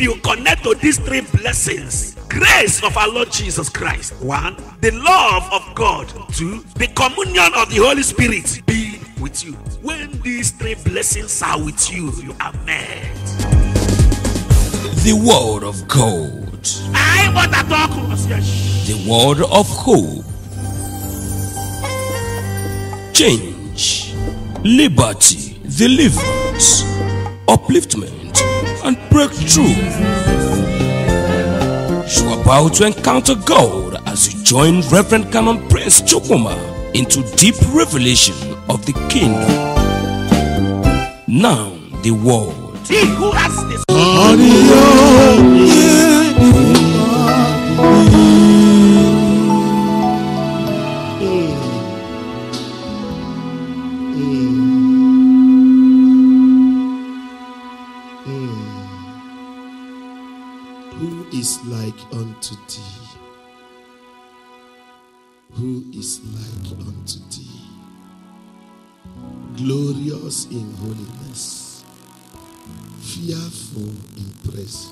If you connect to these three blessings, grace of our Lord Jesus Christ, 1, the love of God, 2, the communion of the Holy Spirit be with you. When these three blessings are with you, you are made. The word of God. The word of hope. Change, liberty, deliverance, upliftment, and breakthrough. You're about to encounter God as you join Reverend Canon Prince Chukwuma into deep revelation of the kingdom. Now, the word. He who has this glorious in holiness, fearful in praise,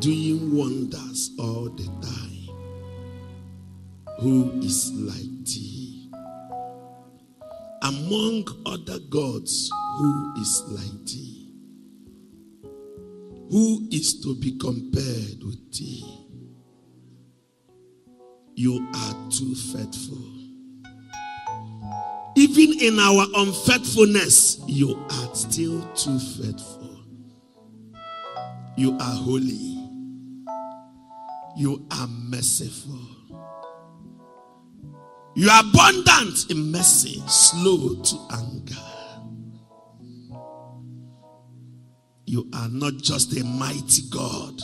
doing wonders all the time, who is like thee? Among other gods, who is like thee? Who is to be compared with thee? You are too faithful. Even in our unfaithfulness, you are still too faithful. You are holy. You are merciful. You are abundant in mercy, slow to anger. You are not just a mighty God.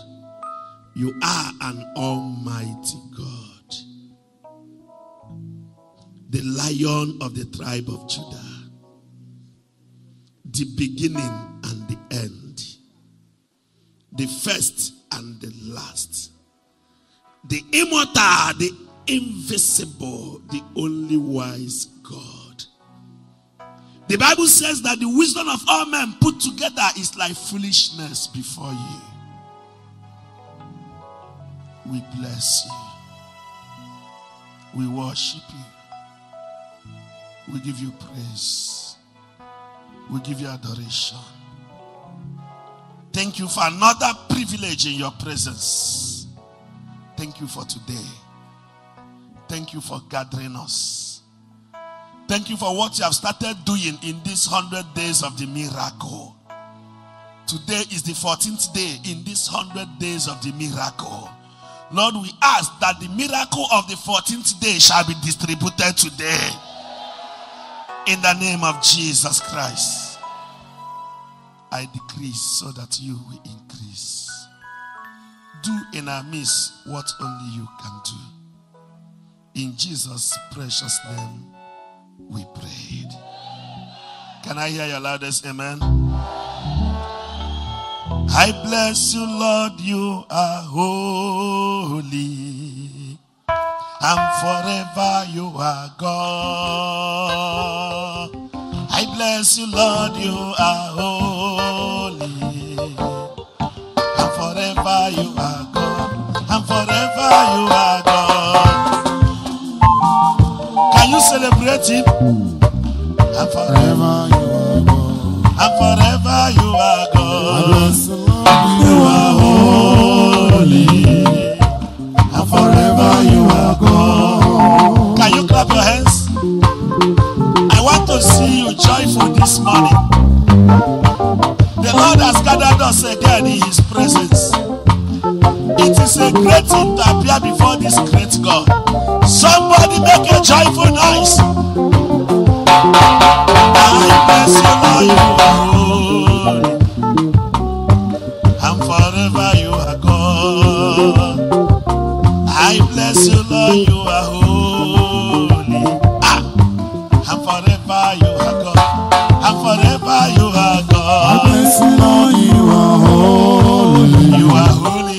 You are an almighty God. The Lion of the tribe of Judah, the beginning and the end, the first and the last, the immortal, the invisible, the only wise God. The Bible says that the wisdom of all men put together is like foolishness before you. We bless you. We worship you. We give you praise. We give you adoration. Thank you for another privilege in your presence. Thank you for today. Thank you for gathering us. Thank you for what you have started doing in these 100 days of the miracle. Today is the 14th day in these 100 days of the miracle. Lord, we ask that the miracle of the 14th day shall be distributed today. In the name of Jesus Christ, I decrease so that you will increase. Do in our midst what only you can do. In Jesus' precious name, we prayed. Can I hear your loudest amen? I bless you, Lord, you are holy. And forever you are God. I bless you, Lord, you are holy. And forever you are God. And forever you are God. Can you celebrate him? And forever you are God. And forever you are God. I bless you, Lord, you are holy. And forever you are God. Can you clap your hands? I want to see you joyful this morning. The Lord has gathered us again in his presence. It is a great thing to appear before this great God. Somebody make a joyful noise. I bless you, Lord, you are holy. And forever you are God. I bless you, Lord, you are holy. Ah, and forever you are God. And forever you are God. I bless you, Lord, you are holy. You are holy.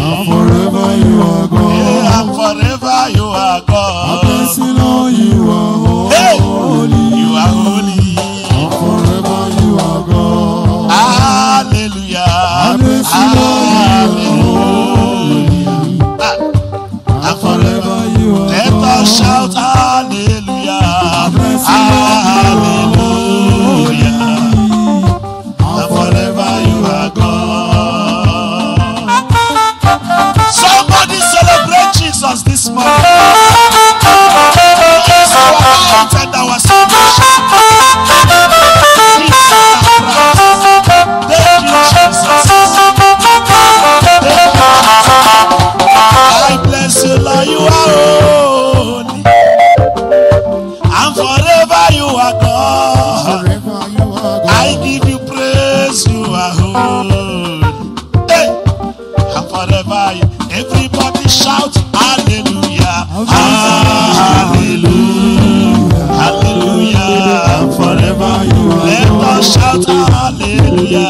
And forever you are God. Yeah, and forever you are God. I bless you, Lord, you are holy. Hey, you are holy. And forever you are God. I give you praise, you are holy. Hey, and forever, everybody shout hallelujah, hallelujah, hallelujah, forever you are. Let us shout hallelujah,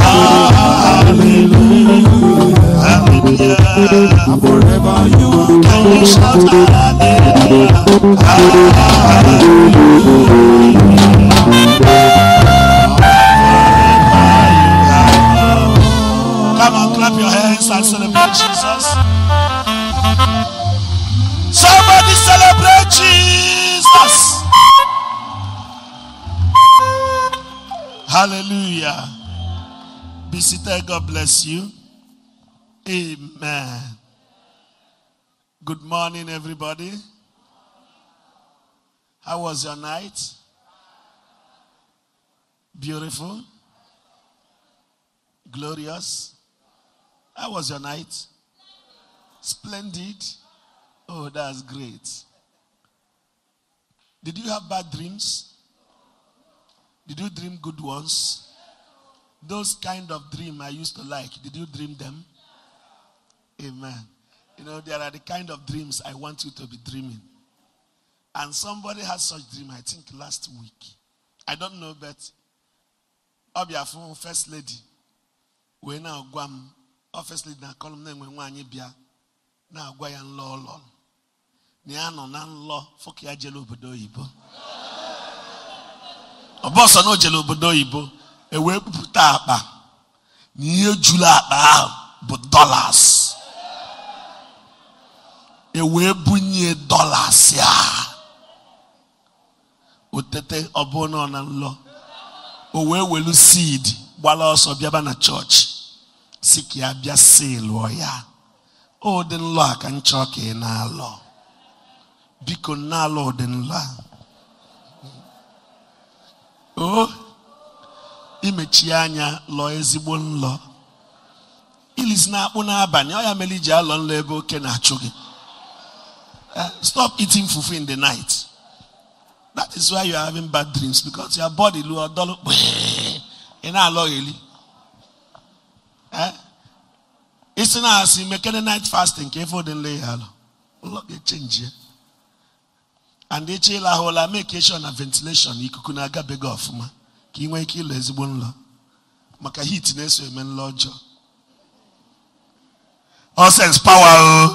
hallelujah, hallelujah, forever you are. Can you shout hallelujah, hallelujah? Come and clap your hands and celebrate Jesus. Somebody celebrate Jesus. Hallelujah. Be seated. God bless you. Amen. Good morning, everybody. How was your night? Beautiful. Glorious. How was your night? Splendid. Oh, that's great. Did you have bad dreams? Did you dream good ones? Those kind of dreams I used to like. Did you dream them? Amen. You know, there are the kind of dreams I want you to be dreaming. And somebody had such dream, I think, last week. I don't know, but Obiafo, First Lady, we now Guam, First Lady, na column name when one yibia, now Guyan law law. Niano nan law, Fokia Jello Bodoibo. A boss or no Jello Bodoibo, a web putapa, near Jula, but dollars. A web bunye dollars, yeah. Utete obono na nlo. Owe welu seed. Wala oso biaba na church. Siki ya bia selo ya. O den lo akanchoke na lo. Biko na lo den lo. Oh. Imechi anya lo ezigbo nlo. Ilis na akpu na abani. Oya melije alo nlo ebe oke na achoge. Stop eating fufu in the night. That is why you are having bad dreams, because your body lower dollar in our loyally. It's not as you make any night fasting, careful then lay hello. Look at change here. And they chill a whole vacation and ventilation. You could not get big off, man. King way kill is one law. Maka heat next to a man lodger. All sense power.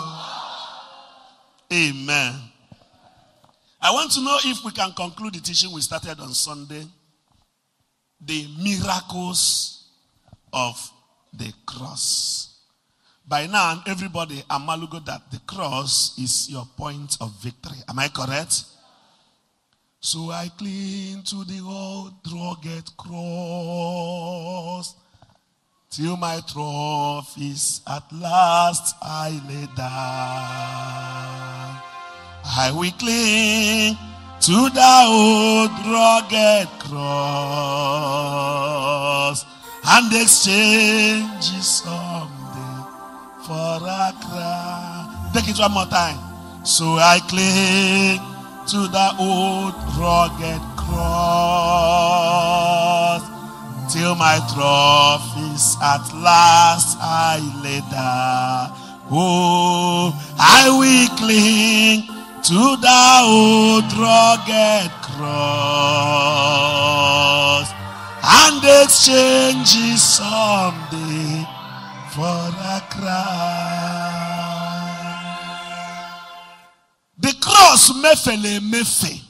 Amen. I want to know if we can conclude the teaching we started on Sunday. The miracles of the cross. By now, everybody, Amalugo, that the cross is your point of victory. Am I correct? So I cling to the old rugged cross, till my trophies at last I lay down. I will cling to the old rugged cross and exchange someday for a crown. Take it one more time. So I cling to the old rugged cross till my trophies at last I lay down. Oh, I will cling to the old rugged cross and exchange someday for a crown. The cross mefele mefe.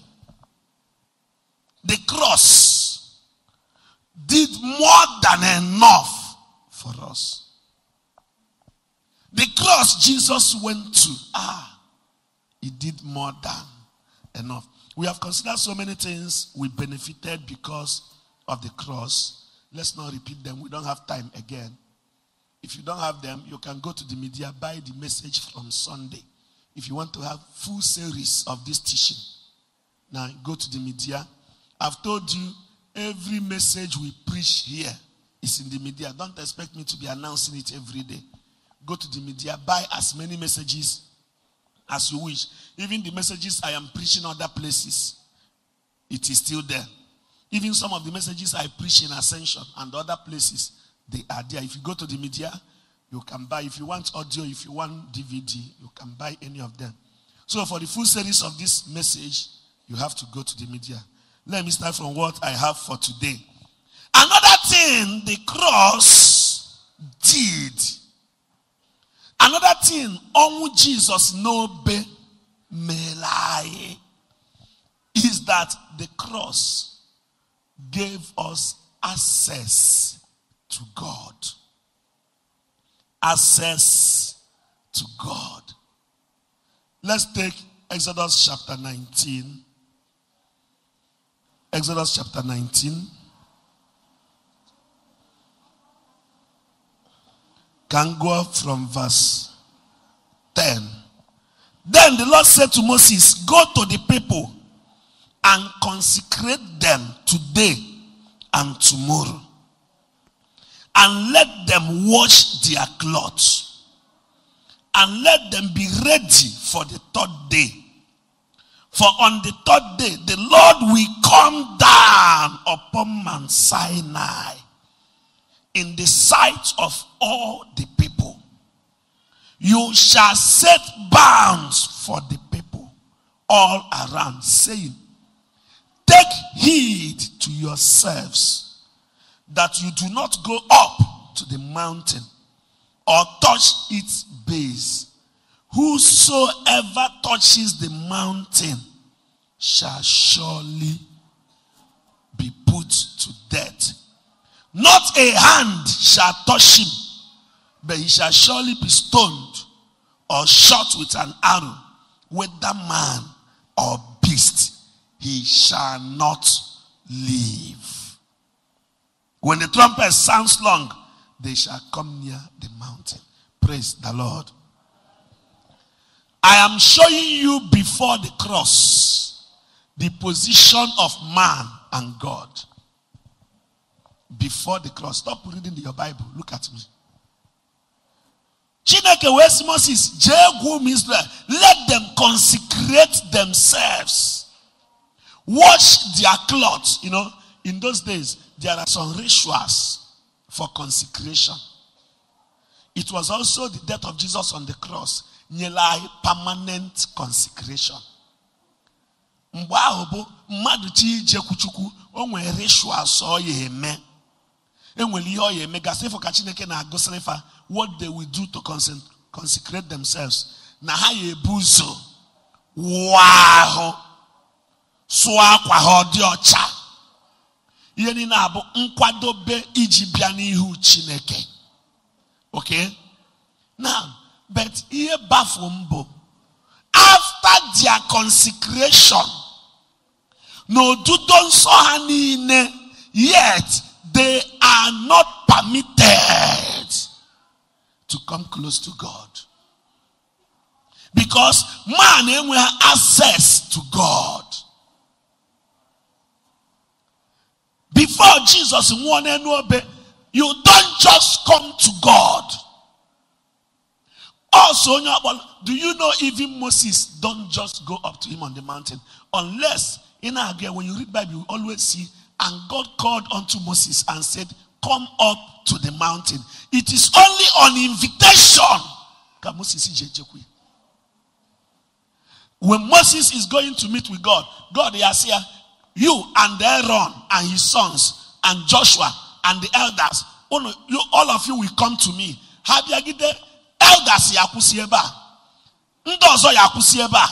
The cross did more than enough for us. The cross Jesus went to. He did more than enough. We have considered so many things we benefited because of the cross. Let's not repeat them. We don't have time again. If you don't have them, you can go to the media, buy the message from Sunday. If you want to have full series of this teaching, now go to the media. I've told you every message we preach here is in the media. Don't expect me to be announcing it every day. Go to the media, buy as many messages as you wish. Even the messages I am preaching other places, it is still there. Even some of the messages I preach in Ascension and other places, they are there. If you go to the media, you can buy. If you want audio, if you want DVD, you can buy any of them. So for the full series of this message, you have to go to the media. Let me start from what I have for today. Another thing the cross did. Another thing on Jesus no be melai is that the cross gave us access to God. Access to God. Let's take Exodus chapter 19. Exodus chapter 19. Can go up from verse 10. Then the Lord said to Moses, go to the people and consecrate them today and tomorrow, and let them wash their clothes, and let them be ready for the third day. For on the third day, the Lord will come down upon Mount Sinai in the sight of all the people. You shall set bounds for the people all around, saying, take heed to yourselves that you do not go up to the mountain or touch its base. Whosoever touches the mountain shall surely be put to death. Not a hand shall touch him, but he shall surely be stoned or shot with an arrow, whether man or beast. He shall not live. When the trumpet sounds long, they shall come near the mountain. Praise the Lord. I am showing you before the cross the position of man and God. Before the cross. Stop reading your Bible. Look at me. Chineke wes Moses, Jehum Israel, let them consecrate themselves. Wash their clothes. You know, in those days, there are some rituals for consecration. It was also the death of Jesus on the cross. Nyelai permanent consecration. Mbaobo, maduchi jekuchuku, onwe rituals oyeme. Enweli oyeme, gase for kachineke na agoselefa, what they will do to consecrate themselves. Na haye buzo. Wow. Okay? Now, but here bafumbo, after their consecration, no do don so hanine, yet they are not permitted to come close to God. Because man will have access to God. Before Jesus, you don't just come to God. Also, do you know even Moses, don't just go up to him on the mountain? Unless, in our day, when you read the Bible, you always see, and God called unto Moses and said, come up to the mountain. It is only on invitation. When Moses is going to meet with God, God is here. You and Aaron and his sons and Joshua and the elders, all of you will come to me. Have you given the elders yakusieba? Ndozo yakusieba.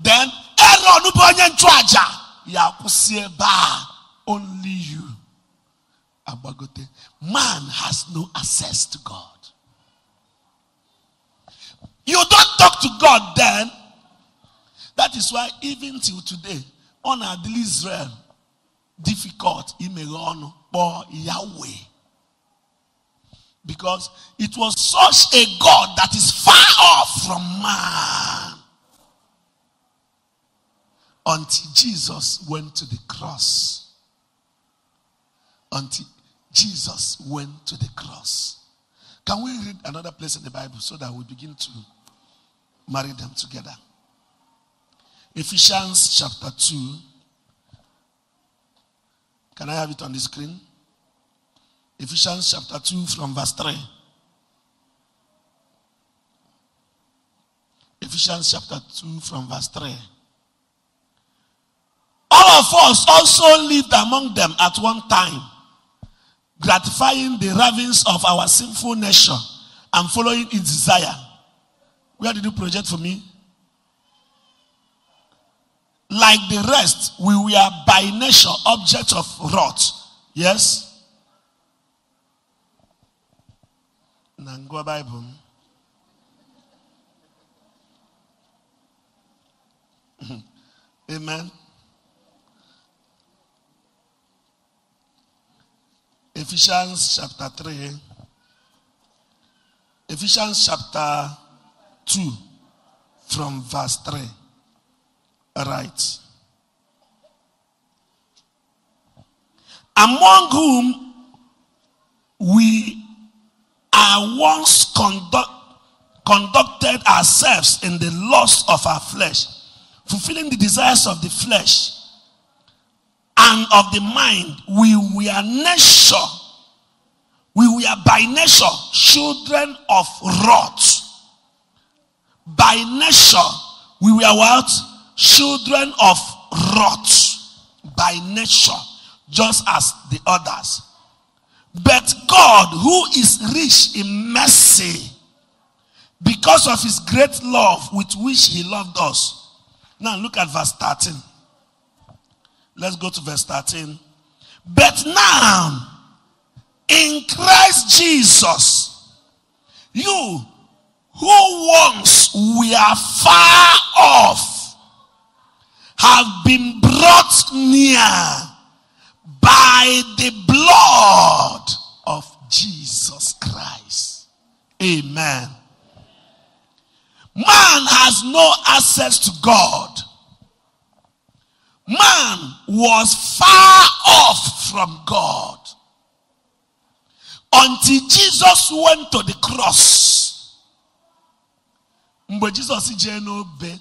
Then Aaron ubonye nchuaja yakusieba. Only you. Abagote. Man has no access to God. You don't talk to God then. That is why even till today, on Israel, difficult imeron for Yahweh, because it was such a God that is far off from man. Until Jesus went to the cross. Until Jesus went to the cross. Can we read another place in the Bible so that we begin to marry them together? Ephesians chapter 2. Can I have it on the screen? Ephesians chapter 2 from verse 3. Ephesians chapter 2 from verse 3. All of us also lived among them at one time, gratifying the ravings of our sinful nature and following its desire. Where did you project for me? Like the rest, we were by nature objects of wrath. Yes? Nangua Bible. Amen. Ephesians chapter 3. Ephesians chapter 2 from verse 3. All right. Among whom we are once conducted ourselves in the lust of our flesh, fulfilling the desires of the flesh and of the mind. We were by nature children of wrath. By nature, we were what? Children of wrath. By nature, just as the others. But God, who is rich in mercy, because of his great love with which he loved us. Now look at verse 13. Let's go to verse 13. But now, in Christ Jesus, you who once were far off have been brought near by the blood of Jesus Christ. Amen. Man has no access to God. Man was far off from God until Jesus went to the cross. Mgbe Jesus ije n'obe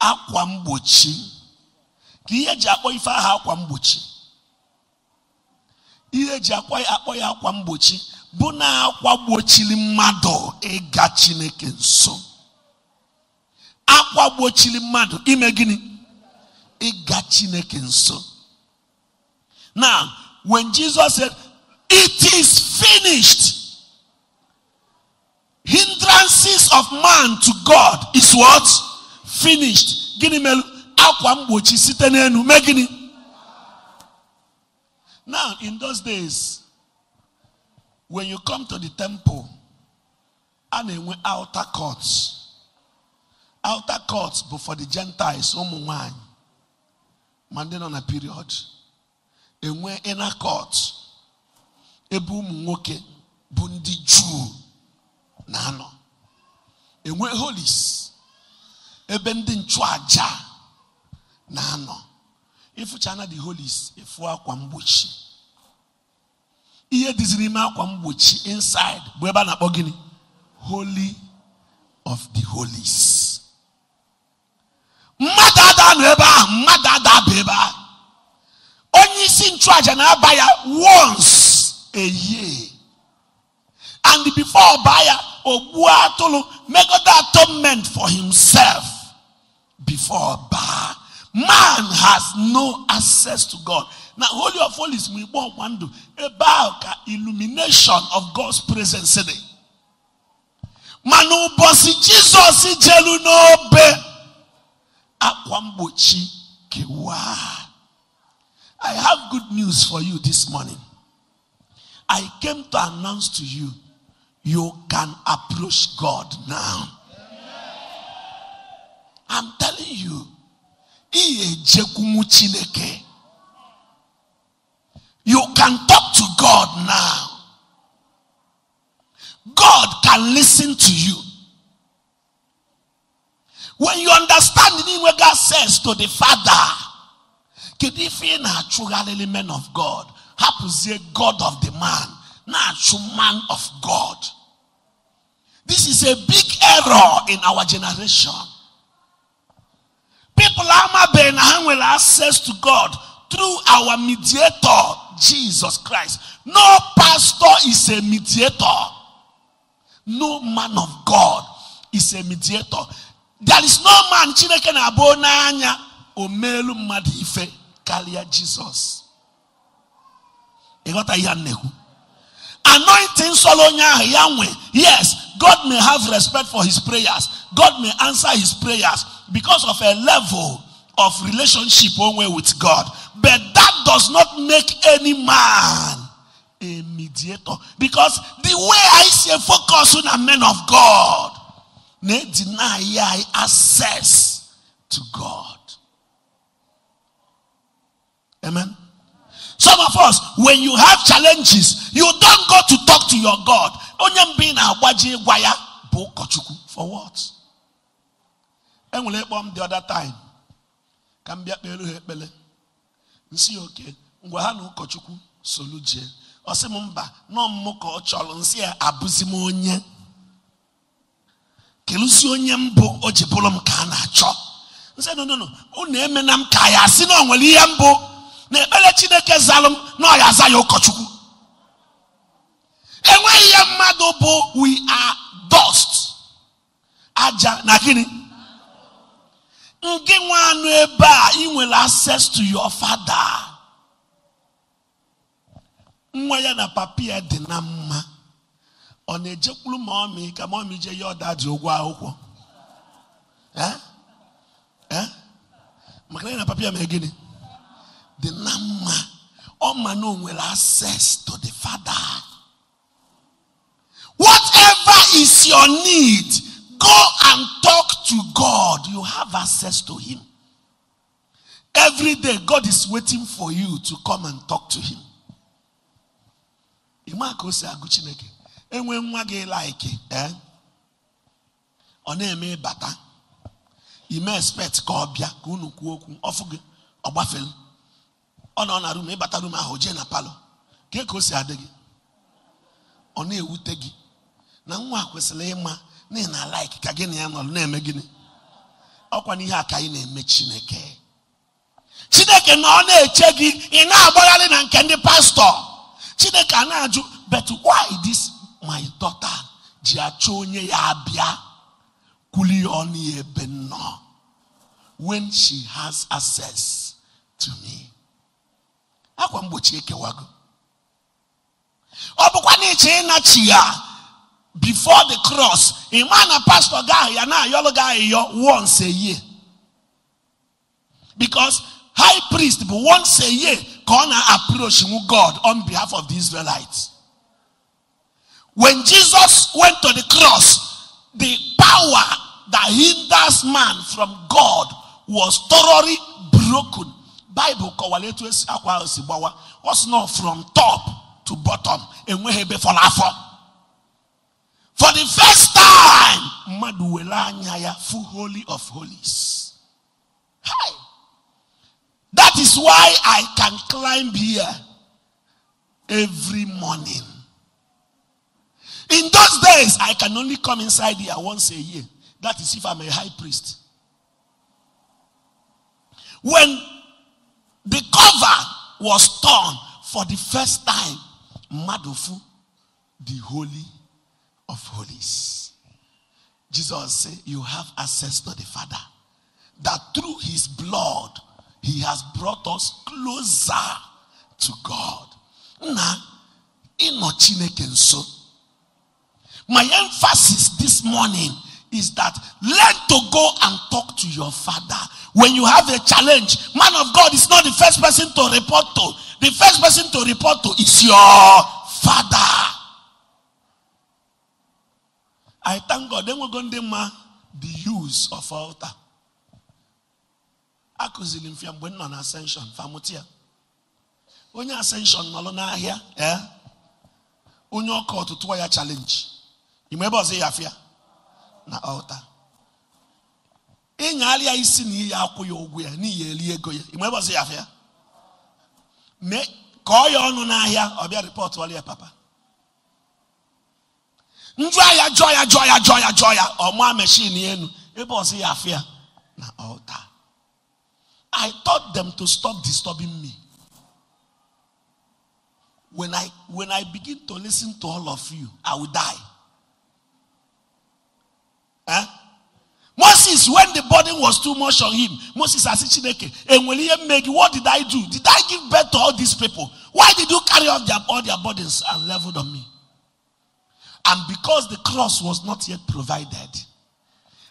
akwa mgbochi ihe ji akpọ ife aha akwa mgbochi. Ihe ji akpọ ya akwa mgbochi bụ na akwa gbochiri mmadụ ịga Chineke nso. Akwa gbochiri mmadụ ime gịnị? Ịga Chineke nso. Now, when Jesus said, "It is finished," hindrances of man to God is what? Finished. Gịnị melu? Akwa mgbochi site n'enu mee gịnị? Now, in those days, when you come to the temple, and in outer courts. Outer courts, but for the Gentiles, Monday on a period. And when inner courts, Ebu Mwoke, Bundi Jew, Nano. And when holies, Ebendin Chwaja, Nano. If you channel the holies, if you are kwambuchi, here this rima kwambuchi inside. Weba na bogini, holy of the holies. Madada neba, madada beba. Only sin charge na buyer once a year, and before buyer obua tolo make that atonement for himself before buyer. Man has no access to God. Now, Holy of Holies, we won't want to about illumination of God's presence today. Manu bosi Jesus jelu no be akwambochi kewa. I have good news for you this morning. I came to announce to you, you can approach God now. I'm telling you. You can talk to God now. God can listen to you. When you understand what God says to the Father, Kedifin natural element of God, happens the God of the man, natural man of God. This is a big error in our generation. People are having access to God through our mediator, Jesus Christ. No pastor is a mediator. No man of God is a mediator. There is no man Chineke na-abụ n'anya omelu mmadụ ife karịa Jesus. Ị ghọta ihe na-ekwu? Anointing solonya Yahweh. Yes, God may have respect for his prayers. God may answer his prayers because of a level of relationship one way with God. But that does not make any man a mediator. Because the way I see a focus on a man of God, they deny access to God. Amen. Some of us, when you have challenges, you don't go to talk to your God. For what? And we let bomb the other time. Can be a bele. You see, okay. Ngwahanu Kochuku soluje. Osemumba no moko chalonsia abuzimonye. Kelusonye mbo ojibulom kana cho. You say no. Unemenam kaya sino ngweli yambo. Ne elechineke zalum no yazayo kochuku. And when yamadobo we are dust. Aja nakini. You will access to your father. Mwayana papia dinama. Onejekulu mommy, come on, me, your dad, you go. Makrena papia megini. The Nama, all man will access to the Father. Whatever is your need, go and talk to God. You have access to Him. Every day, God is waiting for you to come and talk to Him. Imako se aguchineke, enwe mwage like eh? One me bata, ime expect kobia kunu kuoku ofuge obafel. Ona room e bata room aho je na palo ke ko si adegi ona ewutegi na nwa kwesele ima na na like ka gini ya no na eme gini okwa ni ha kai na eme chineke na ona eche gi ina agbalali na nke ndi pastor chineke na aju but why this my daughter ji acho onye ya abia kuli oni ebe no when she has access to me. Akwa mbochi ekewago. Obukwa ni chena chia before the cross. Imana pastor guy yana yolo guy yo once a year. Because high priest once a year gonna approach God on behalf of the Israelites. When Jesus went to the cross, the power that hinders man from God was thoroughly broken. Bible kowaletu akwa osibawa was not from top to bottom enwehebe folafo for the first time maduelanya ya full holy of holies. Hi, that is why I can climb here every morning. In those days I can only come inside here once a year. That is if I'm a high priest. When the cover was torn for the first time. Madofu, the holy of holies. Jesus said, you have access to the Father. That through his blood, he has brought us closer to God. Na, inochineke nso. My emphasis this morning is that learn to go and talk to your Father. When you have a challenge, man of God is not the first person to report to. The first person to report to is your Father. I thank God. Then we're going to demand the use of altar. Akuzilimfiam when on ascension, famutia. When your ascension, nalona here, eh? When your call to try your challenge, you may say afia na altar. Inyalia isi ni ya akwo yogwe ni yeli ego ye imwebo se afia me ko yo onu na ahia obia report wali ya papa njoya joya joya joya joya omo machine enu ebo se afia na altar. I taught them to stop disturbing me. When I begin to listen to all of you, I will die. Huh? Moses, when the burden was too much on him, Moses asked Chineke, and when he made, what did I do? Did I give birth to all these people? Why did you carry off all their burdens and leveled on me? And because the cross was not yet provided,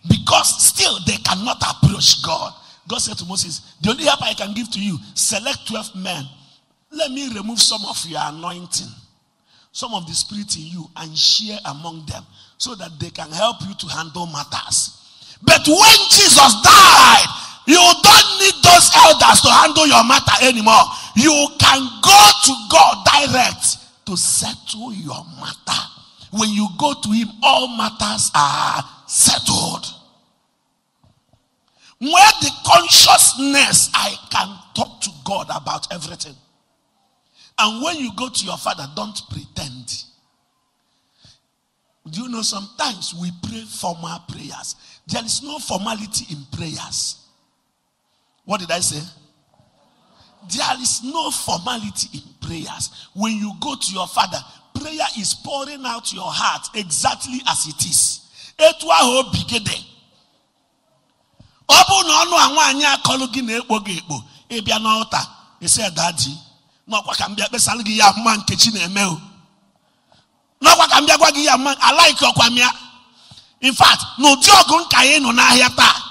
because still they cannot approach God, God said to Moses, the only help I can give to you, select 12 men. Let me remove some of your anointing, some of the spirit in you, and share among them so that they can help you to handle matters. But when Jesus died, you don't need those elders to handle your matter anymore. You can go to God direct to settle your matter. When you go to him, all matters are settled. Where the consciousness, I can talk to God about everything. And when you go to your father, don't pretend. Do you know, sometimes we pray formal prayers. There is no formality in prayers. What did I say? There is no formality in prayers. When you go to your father, prayer is pouring out your heart exactly as it is. He said, Daddy, in fact, no jogun kaye no na hiata.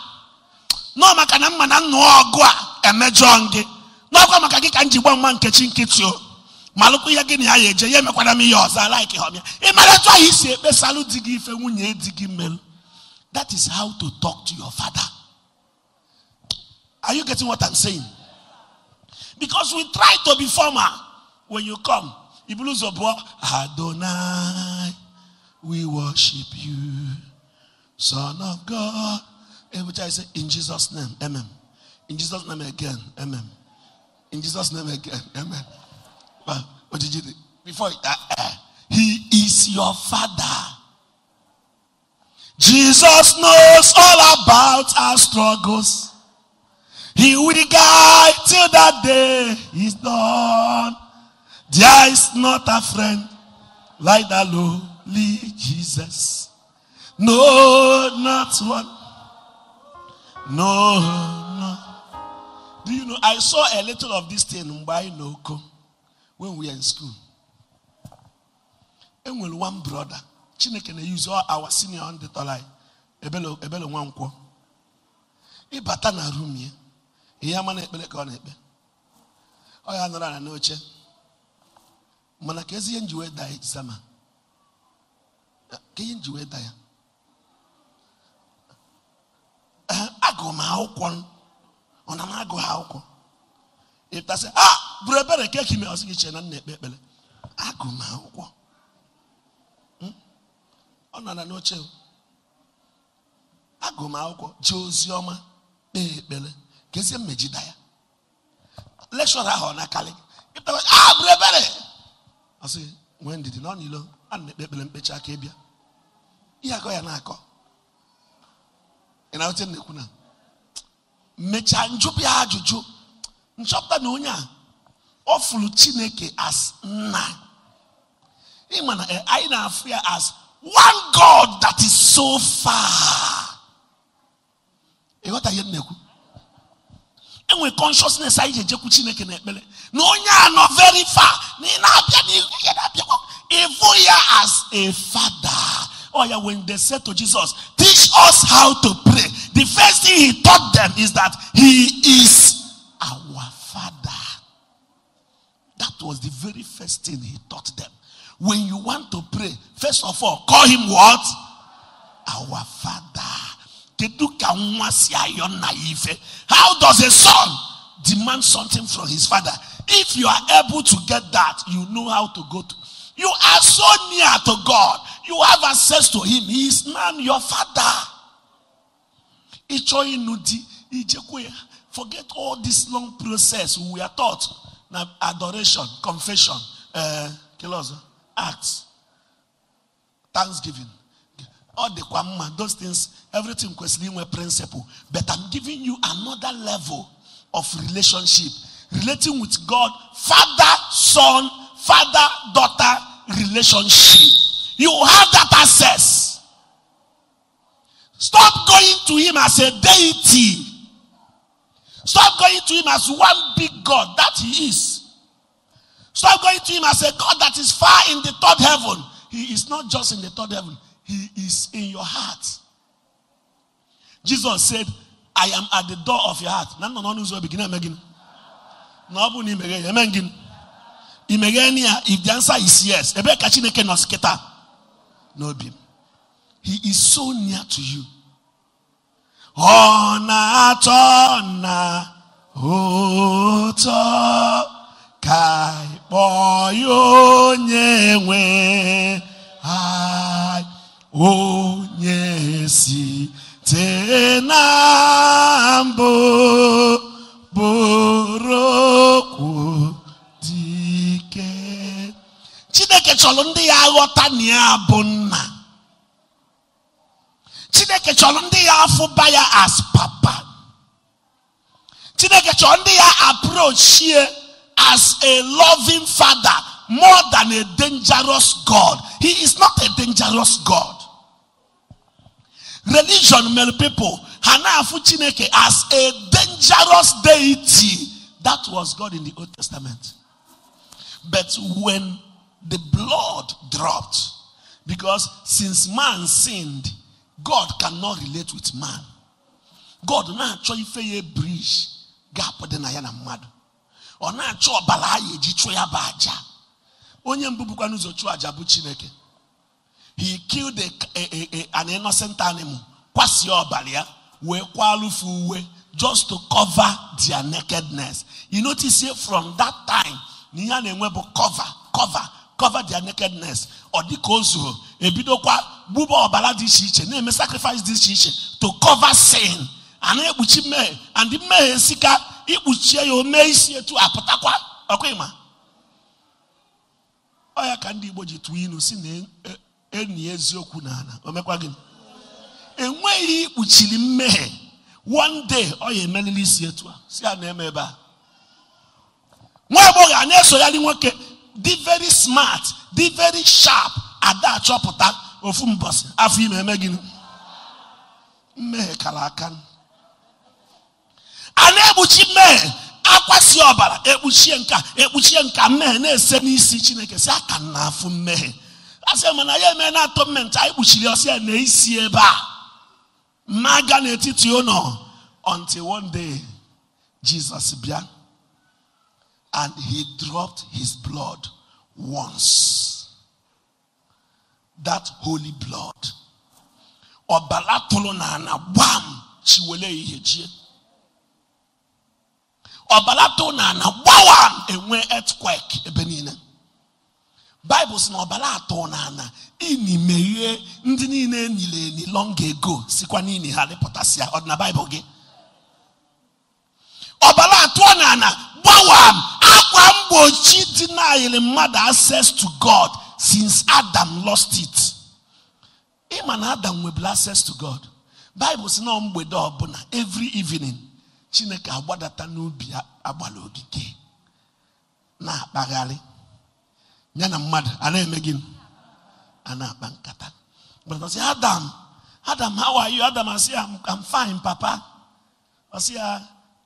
No maka na mma na nnu ogwa emejonge. No kwa maka gi kan jigbo mma nkechi nketio. Maluku ya gini ya yeje ye mekwana mi yoza like home. E maletwa hisi e besalu digi ife nwunye digi mel. That is how to talk to your father. Are you getting what I'm saying? Because we try to be formal. When you come, you lose your boy. Adonai, we worship you, Son of God. Every time I say, in Jesus' name, amen. In Jesus' name again, amen. In Jesus' name again, amen. But what did you do? Before he is your father. Jesus knows all about our struggles. He will guide till that day is done. There is not a friend like the lowly Jesus. No, not one. No, no. Do you know, I saw a little of this thing by Noko when we were in school. And with one brother, Chineke used all our senior on the tolai. Ebelo Wanko. Ibatana Rumi. I say, when did you know? And the and I'll tell Nakuna. Mechan Jupia Juju. Nchopta Nunya. Awful Chineke as nine. I now fear as one God that is so far. What are you doing? And with consciousness, I just chineke na ekpele. No, you not very far. If we are as a father, or yeah, when they said to Jesus, "Teach us how to pray," the first thing he taught them is that he is our father. That was the very first thing he taught them. When you want to pray, first of all, call him what? Our father. How does a son demand something from his father? If you are able to get that, you know how to go to. You are so near to God. You have access to him. He is now your father. Forget all this long process we are taught. Adoration, confession, acts, thanksgiving. All the kwamma, those things, everything was a principle. But I'm giving you another level of relationship. Relating with God, father-son, father-daughter relationship. You have that access. Stop going to him as a deity. Stop going to him as one big God that he is. Stop going to him as a God that is far in the third heaven. He is not just in the third heaven. He is in your heart. Jesus said, I am at the door of your heart. If the answer is yes, he is so near to you. Chineke chọrọ ndị ya afụba ya as papa. Chineke chọrọ ndị ya approach here as a loving father more than a dangerous God. He is not a dangerous God. Religion, many people, hana afu Chineke as a dangerous deity. That was God in the Old Testament. But when the blood dropped, because since man sinned, God cannot relate with man. God na cho ife ye bridge gap de na ya na mmadu. O na cho obala ye ji cho ya ba aja. Onye mbubukwa nuzo cho aja bu Chineke. He killed an innocent animal. Kwasi obala ya we kwalufu we just to cover their nakedness. You notice here from that time ni ya na enwe bu cover their nakedness. Or the cause ebido kwa buba obala this chiche na me sacrifice this chiche to cover sin and ekpuchi me and the me sika ekpuchi yo me isi etu aputakwa okwima oya ka ndi igboji tu inu si na eni eziokwu na ana omekwa gini enweghị ekpuchili mmehie one day oya emelili isi etu si ana eme ba nwa egbo ga na eso ya li nwoke the very smart, the very sharp at that choputa ofumbos afi me meginu me kalakan anebuchi me akwasi obara ekpuchie nka me na ese n'isi Chineke si aka na afu me asema na ye me na atonement ai kpuchiri osia na isi ebe a maga na etiti uno until one day Jesus bia and he dropped his blood once. That holy blood. Obala tolona na wam chiwele iheje. Obala tolona na wawam enwe earthquake ebenine. Bible says obala tolona na ini meye ndi niile ni long ago sikwa nini hale potasia odna Bible ge. Obala tolona na wawam she denied a mother access to God since Adam lost it. Him and Adam will be access to God. Bible says no mbedobona every evening. Chineke agbadata n'obi agbala ogige. Na akpagali. Nya na mmadụ ana eme gịnị? Ana akpa nkata. But I say Adam, how are you? Adam, I say I'm fine, Papa. I say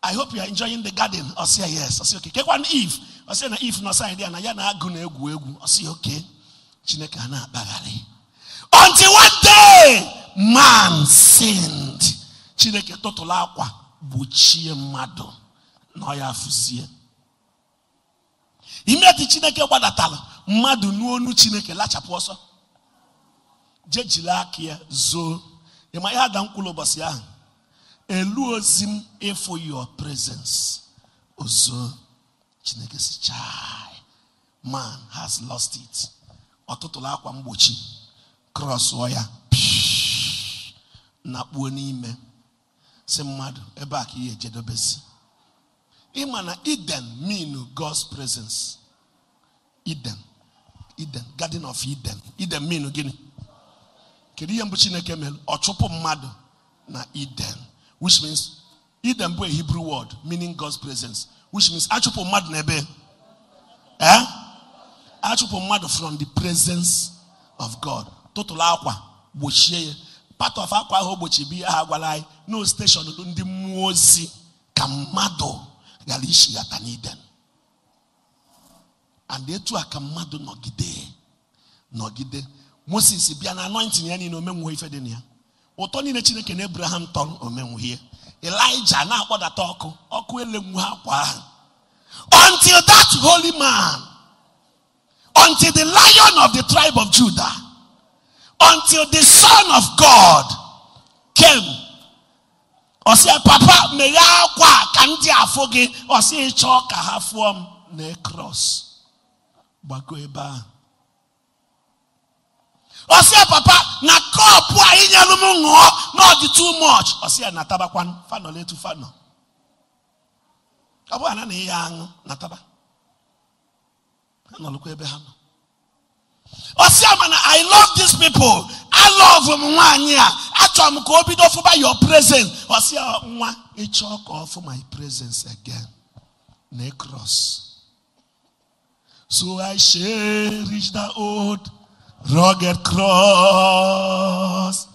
I hope you are enjoying the garden. I say yes. I say okay. Kekwan Eve. I say na if no sign there na ya na agụ na egwu egwu. I say okay. Chineke na akpaghari. Until one day man sinned. Chineke totula akwa gbochie mmadụ na ya afuzie. Imeti Chineke gbadatala mmadụ n'onu Chineke lachapụ ọsọ. Jejila aka ya zo. Ima ya da nkwulu ụbọchị ahụ. Eluozim for your presence. Ozo Chineke si chai. Man has lost it. Ototola akwa mgbochi. Cross wire. Na kpuo n'ime. Si mmadu ebe a ka ihe jedobesi. Ịma na Eden mean God's presence. Eden, Garden of Eden. Eden mean gịnị? Kedu ihe mbụ Chineke mere? Ọchụpụ mmadụ na Eden. Which means Hidden boy, Hebrew word meaning God's presence, which means achupomad nebe. Eh? Achupomad from the presence of God. Total aqua, bochie. Part of aqua hobochi be agwalai. No station lundi muosi kamado galishi yataniden. And they two are kamado nogide, nogide. Moses be an anointing any no memu ifedenia. Otoni ne chineke ne Abraham ton omemu here. Elijah now what I talk until that holy man, until the Lion of the tribe of Judah, until the Son of God came. Or say, Papa, may I walk and dear forget or say, chalk a half form ne cross. Bakweba. Or say, Papa, na cop, why in your room, not too much. Or say, Natabakwan, funnel, little funnel. Abu Anna Yang, Nataba. And look where behind. Or say, I love these people. I love them one year. I try to go bid off by your presence. Or say, I chalk off my presence again. Ne cross. So I cherish the old rugged cross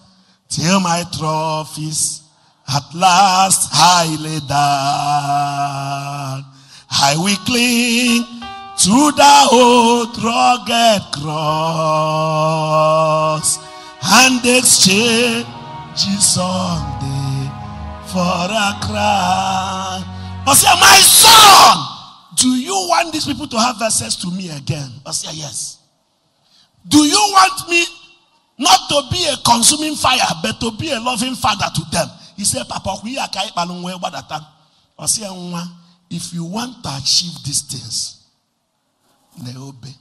till my trophies at last I lay down. I will cling to the old rugged cross and exchange someday for a crown. I say, my son, do you want these people to have access to me again? I say, yes. Do you want me not to be a consuming fire, but to be a loving father to them? He said, Papa, we are I say, if you want to achieve these things, they obey.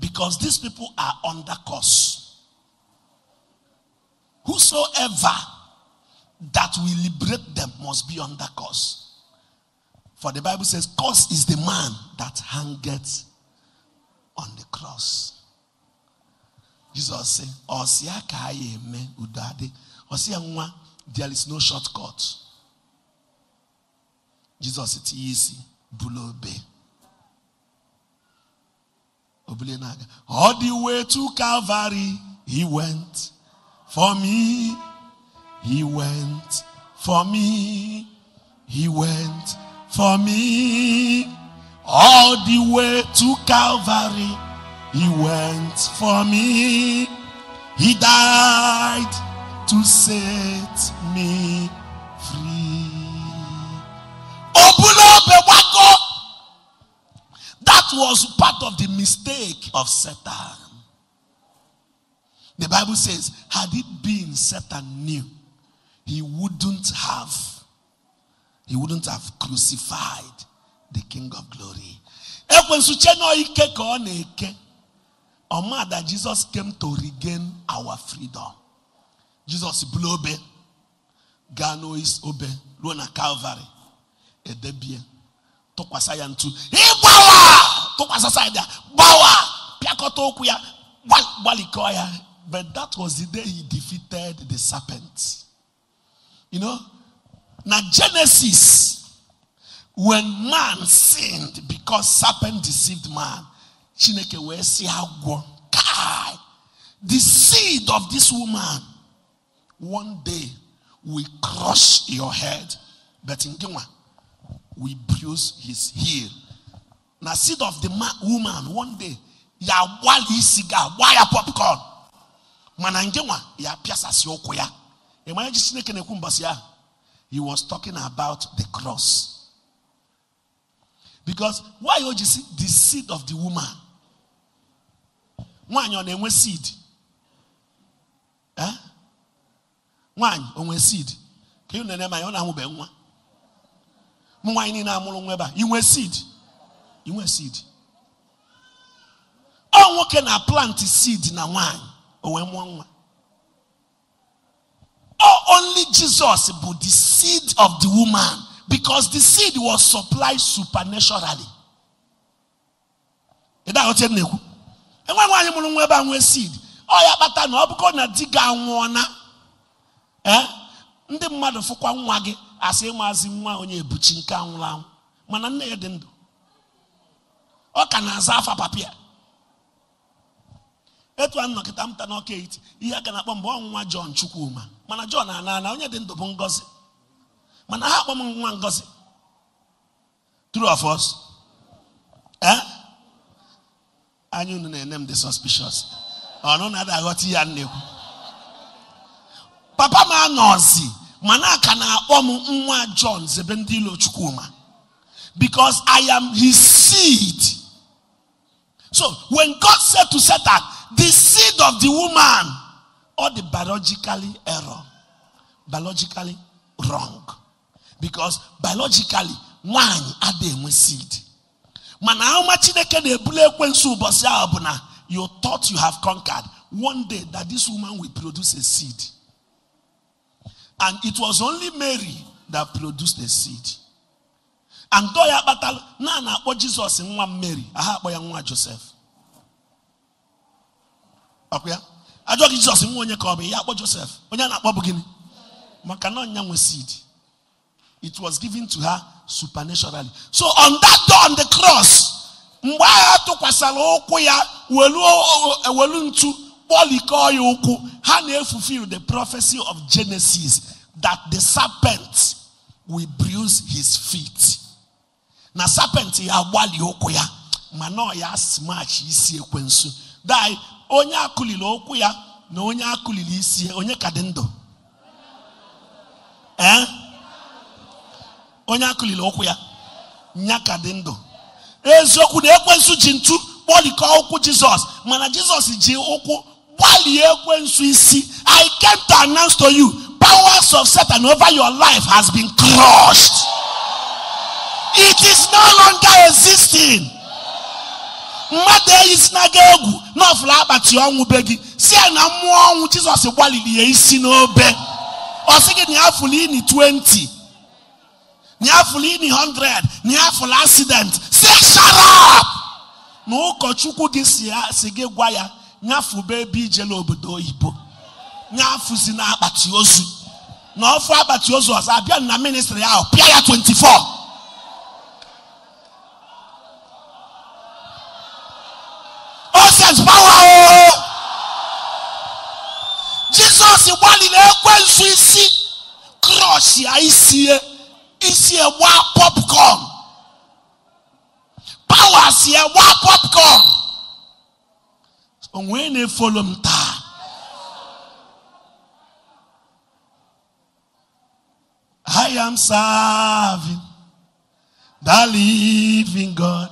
Because these people are under curse. Whosoever that will liberate them must be under curse. For the Bible says, curse is the man that hangeth on the cross. Jesus said, there is no shortcut. Jesus, it's easy. All the way to Calvary, he went for me. He went for me. He went for me. All the way to Calvary, he went for me. He died to set me free. That was part of the mistake of Satan. The Bible says, had it been Satan knew, he wouldn't have crucified the King of Glory. That Jesus came to regain our freedom. Jesus blew be Gano is obe Luna Calvary Edebie Tokwasayan tu Bawa Tokwasasaya Bawa Piakotokuya Walikoya. But that was the day he defeated the serpent. You know, now Genesis, when man sinned because serpent deceived man, the seed of this woman one day will crush your head, but in Gima we bruise his heel. Now seed of the woman one day ya wali cigar wire popcorn manangema ya piasa siokoya. He was talking about the cross. Because why would you see the seed of the woman? One on seed. Eh? One on seed. Can you name my own one? One in Amulweba. You were seed. You were seed. Oh, what can I plant seed in a wine? Oh, only Jesus but the seed of the woman. Because the seed was supplied supernaturally. And when seed, oh, Ndị mmadụ fụkwa nwa gị asị maazị nwa onye ebuchi nke anwụlanwụ mana nne ya dị ndụ ọ ka na-aza afa papia etu anọ kịta mta na oke iti ihe aga na-akpọ mgbe nwa John Chukwuma mana John ana onye dị ndụ bụ Ngozi mana ha akpọ nwa Ngozi true of us anyị unu na-ene m dị suspicious ọnụ na-ada aghọta ya nnekwu Papa ma nọzi mana ka na akpọ m nwa John zebe ndị ilo Chukwuma because I am his seed. So when God said to Satan, the seed of the woman, all the biologically error, biologically wrong, because biologically nwaanyị adịghị enwe seed. Mana ahụma Chineke na-ebuli ekwensu ụbọchị ahụ bụ na you thought you have conquered one day that this woman will produce a seed. And it was only Mary that produced the seed. And Doya Batal, Nana, what Jesus in one Mary, aha boy and one Joseph. Okay? I don't Jesus in one you call me, Yabo Joseph. When you're not beginning, Makanon was seed. It was given to her supernaturally. So on that day on the cross, Mwaya to Kwasalo Koya, Weluntu. Paul Hannah fulfilled the prophecy of Genesis that the serpent will bruise his feet. Na serpent ya wali okoya, manoya smash isi ekwensu. Dai onya kulilo okoya, no onya kulili isi onya kadendo. Eh? Onya kulilo okoya, nya kadendo. Ezoku de ekwensu jintu, Paul iko Jesus. Mana Jesus ji oku I came to announce to you, powers of Satan over your life has been crushed. It is no longer existing. Mother is nagegu, no flabati onwu begi. See na muonwu Jesus wali liye isi no be. Osege ni afuli ni 20. Ni afuli ni 100. Ni afuli accident. Say shut up. No kochuku gisi ya sege gwaya. Nyafu baby jelo obodo ibo nyafu si na abatiozu na ofu abatiozu as abia na ministry ya prayer 24 all sense power Jesus iwali na ekwensu isi crush ya isi e wa popcorn power si e wa popcorn when they follow me, I am serving the living God.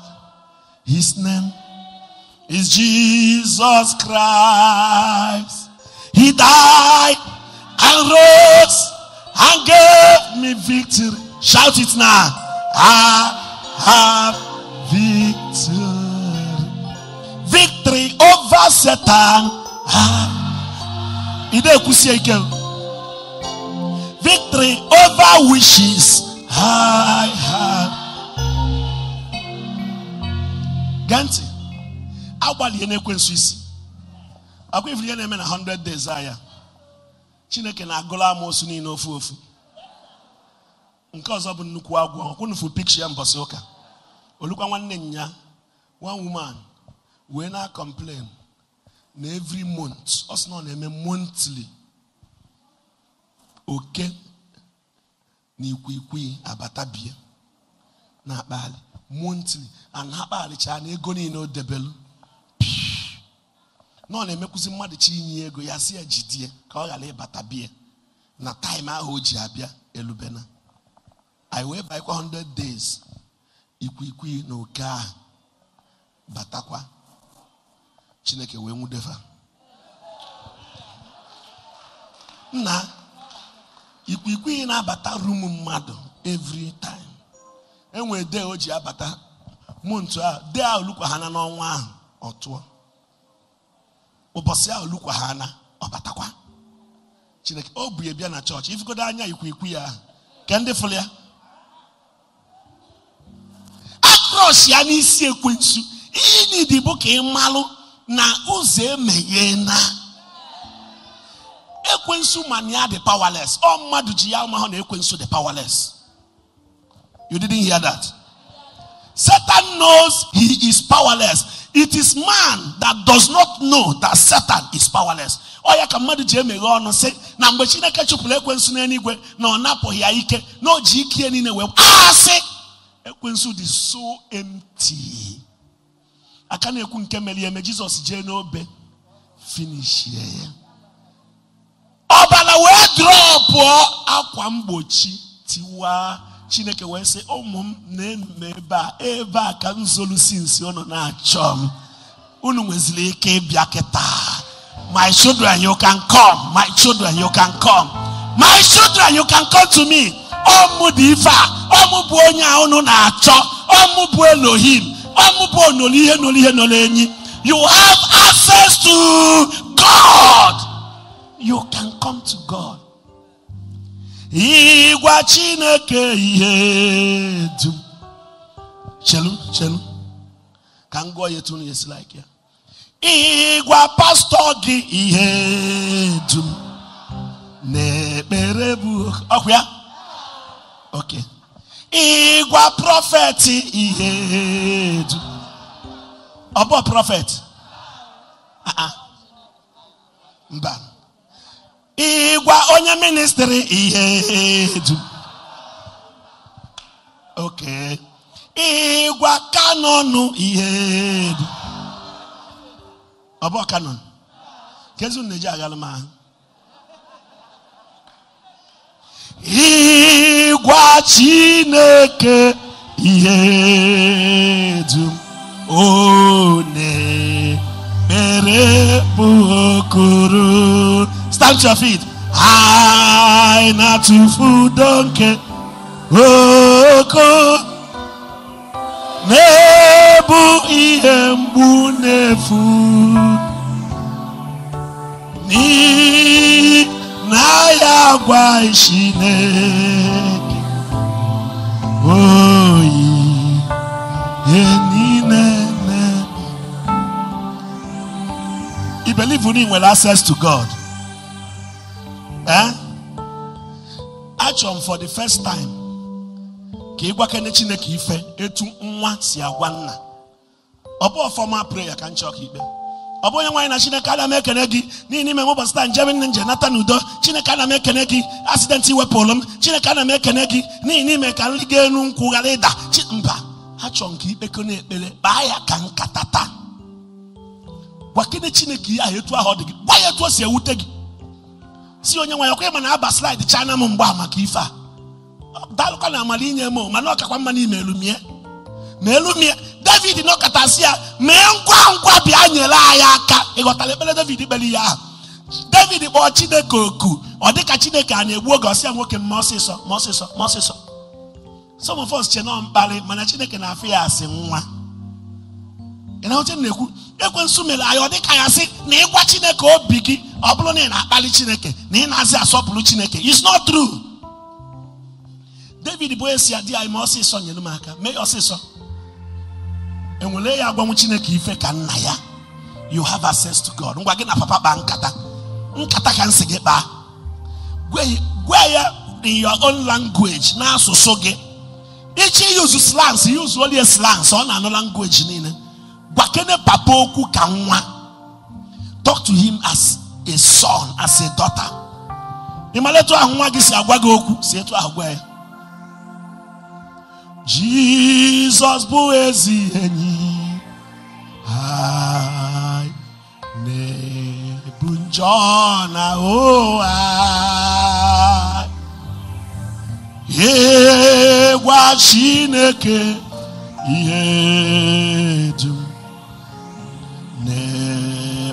His name is Jesus Christ. He died and rose and gave me victory. Shout it now. I have victory. Victory over Satan. Victory over wishes. I have. Ganti, how about the Enekwen Swiss? I'll give you 100 days. I Chineke na agola amosu ni inofu ofu. Nka ozobu nnukwu agwo, okwunufu picture mbosoka. Olukwa nwanne nya, one woman. When I complain, every month, us not a monthly. Okay, ni kui abatabi na bali monthly and habali chani goni no debelu. No ne me kuzima de chini ego yasi ajidie kao yale batabi na time I hoji abia elubena. I wait by 100 days. Ikui no ka batakwa. Chineke we mudefa. Na ikwikwii na abata room mmadụ every time. Enwe dey oji abata montu a dey olukwa hana na onwa ahụ otuo. Obosi a olukwa hana obatakwa. Chineke obu ebia na church if go da anya ikwikwii a kende fulia. Across ya ni isi ekwensu. Ini di book e malu. Na uze meyena. E ekwensu mania the powerless. Oh madu jiya ma na ekwensu the powerless. You didn't hear that. Satan knows he is powerless. It is man that does not know that Satan is powerless. Oh ya can madu jiya me go no say na mgbe chineke chupule ekwensu na enigwe na onapo ya ike no ji ike ni na we. Ah say ekwensu is so empty. Akana ekun kemeli eme Jesus je no be finish here. Obala we drop akwa mgbochi tiwa chineke we say omum na meba eba ka nzolu since ono na achom unu nwezile ike bia keta. My children you can come, my children you can come, my children you can come to me. Omudifa omubu onya unu na achọ omubu Elohim omubu no lihe no lihe no lenyi. You have access to God. You can come to God. Igwa chineke ihe du. Chelu. Can go yetu ni yes like ya. Igwa pastor gi ihe du. Ne berebu. Okwa. Okay. Igwa prophet ihe du. About prophet. Mba. Igwa onye ministry ihe du. Okay. Igwa kanonu ihe du. About kanon. Kezu neje agalama. Igwa chineke ihe du. Oh ne mere pukuru. Stamp your feet. I not to food donkey. Oko nebu iembu nefu ni naya guaishine. Oh ye. You believe in well access to God. Eh? Actually, for the first time, Obo formal prayer can chok ibe. Obo yanwa na Chineke na mekenegi, ni ni memo pastor Njem Nje Natanudo, Chineke na mekenegi, accident iwe problem, Chineke na mekenegi, ni ni me kan lige enu nku galeda, chimba. Actually, ki ibe ko na ekpele, ba ya kan katata. Wakine chineki ya yetu ahodigi. Wa yetu ose utegi. Si onye wa yakoyema na aba slide chana mumba makifa. Daluka na amalinye mo, manoka kwa mani melumie. Melumie. David no katasia, me nkwa bianyela ya aka. Igotalebele David beli ya. David bo Chineke oku. Odika Chineke anegbu oge osia nwoke Moses. Some of us cheno mbali, mana Chineke na afia ase nwa. Ena hote neku ekwensumela ayodika ya si na igwa chineke obigi obulu na akpali chineke na inazi asopulu chineke. It's not true. David boy si adi ai mo si so nyelu maka me o si so enwele ya agbanwu chineke ife ka nna ya. You have access to God. Ngwa gi na papa ba nkata ka nsi gi ba gwe ya in your own language na asusu gi echi use slangs, use only slangs on another language nine. Talk to him as a son, as a daughter. Jesus buezi eni ai ne bunjona o ai ye gwa chineke ihe du ne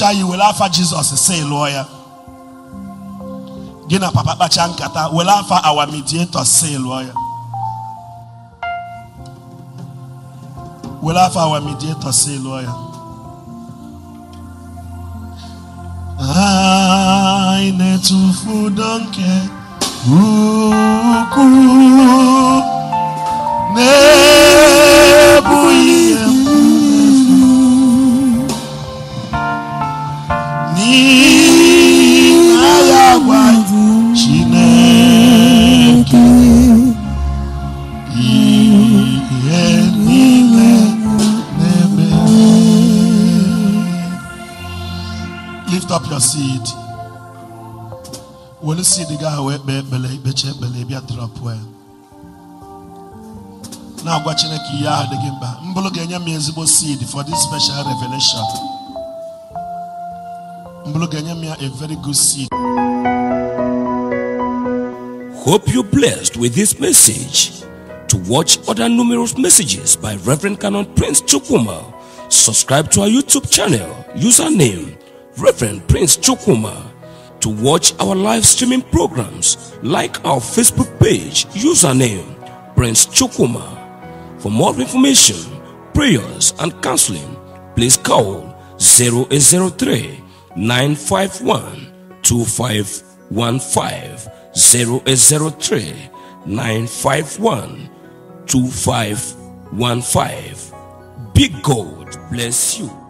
emechaa wele afa Jesus say lawyer. Gina papa kpacha nkata wele afa our mediator say lawyer. Wele afa our mediator say lawyer. I need to food donkey. Lift up your seed. When you see the guy who be drop well. Now watching a kia the gimba. Mbulogenya mizibo seed for this special revelation. Mbulogenya mia a very good seed. Hope you're blessed with this message. To watch other numerous messages by Reverend Canon Prince Chukwuma, subscribe to our YouTube channel, username Reverend Prince Chukwuma. To watch our live streaming programs, like our Facebook page, username Prince Chukwuma. For more information, prayers and counseling, please call 0803-951-2515, 0803-951-2515. Big God bless you.